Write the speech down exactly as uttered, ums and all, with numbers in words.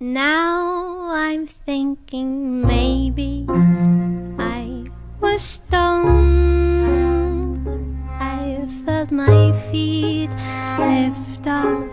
Now I'm thinking maybe I was stoned. I felt my feet lift up